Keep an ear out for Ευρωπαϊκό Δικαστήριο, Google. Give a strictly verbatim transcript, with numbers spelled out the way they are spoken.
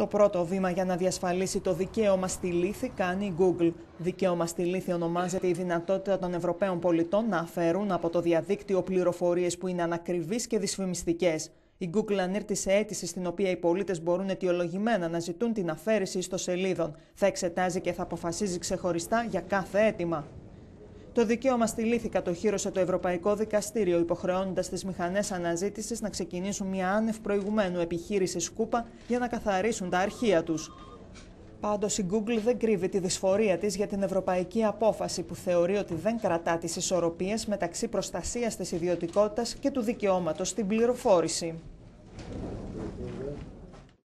Το πρώτο βήμα για να διασφαλίσει το δικαίωμα στη λύθη κάνει η Google. Δικαίωμα στη λύθη ονομάζεται η δυνατότητα των Ευρωπαίων πολιτών να αφαιρούν από το διαδίκτυο πληροφορίες που είναι ανακριβείς και δυσφημιστικές. Η Google ανήρτησε αίτηση στην οποία οι πολίτες μπορούν αιτιολογημένα να ζητούν την αφαίρεση ιστοσελίδων. Θα εξετάζει και θα αποφασίζει ξεχωριστά για κάθε αίτημα. Το δικαίωμα στη λύθη κατοχύρωσε το Ευρωπαϊκό Δικαστήριο, υποχρεώνοντας τις μηχανές αναζήτησης να ξεκινήσουν μια άνευ προηγουμένου επιχείρηση σκούπα για να καθαρίσουν τα αρχεία τους. Πάντως, η Google δεν κρύβει τη δυσφορία της για την ευρωπαϊκή απόφαση που θεωρεί ότι δεν κρατά τις ισορροπίες μεταξύ προστασίας της ιδιωτικότητας και του δικαιώματος στην πληροφόρηση.